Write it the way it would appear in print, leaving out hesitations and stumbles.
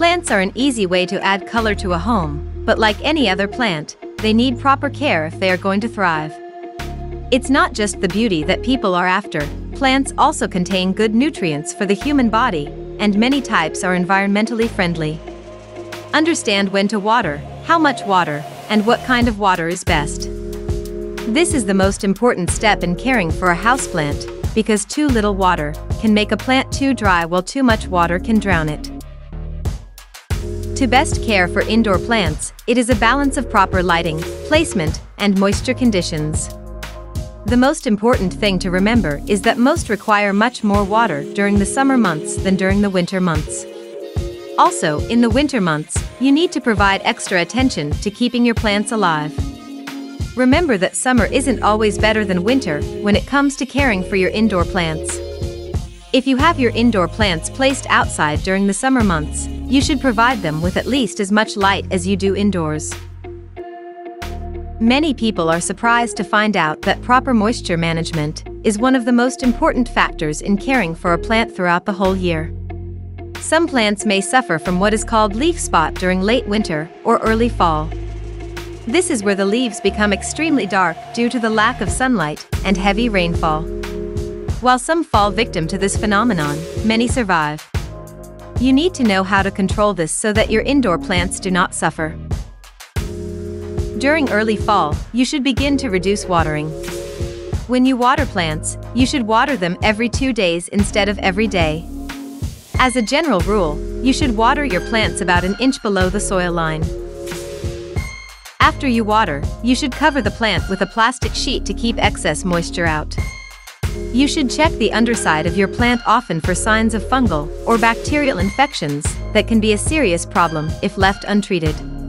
Plants are an easy way to add color to a home, but like any other plant, they need proper care if they are going to thrive. It's not just the beauty that people are after, plants also contain good nutrients for the human body, and many types are environmentally friendly. Understand when to water, how much water, and what kind of water is best. This is the most important step in caring for a houseplant, because too little water can make a plant too dry while too much water can drown it. To best care for indoor plants, it is a balance of proper lighting, placement, and moisture conditions. The most important thing to remember is that most require much more water during the summer months than during the winter months. Also, in the winter months, you need to provide extra attention to keeping your plants alive. Remember that summer isn't always better than winter when it comes to caring for your indoor plants. If you have your indoor plants placed outside during the summer months, you should provide them with at least as much light as you do indoors. Many people are surprised to find out that proper moisture management is one of the most important factors in caring for a plant throughout the whole year. Some plants may suffer from what is called leaf spot during late winter or early fall. This is where the leaves become extremely dark due to the lack of sunlight and heavy rainfall. While some fall victim to this phenomenon, many survive. You need to know how to control this so that your indoor plants do not suffer. During early fall, you should begin to reduce watering. When you water plants, you should water them every 2 days instead of every day. As a general rule, you should water your plants about an inch below the soil line. After you water, you should cover the plant with a plastic sheet to keep excess moisture out. You should check the underside of your plant often for signs of fungal or bacterial infections that can be a serious problem if left untreated.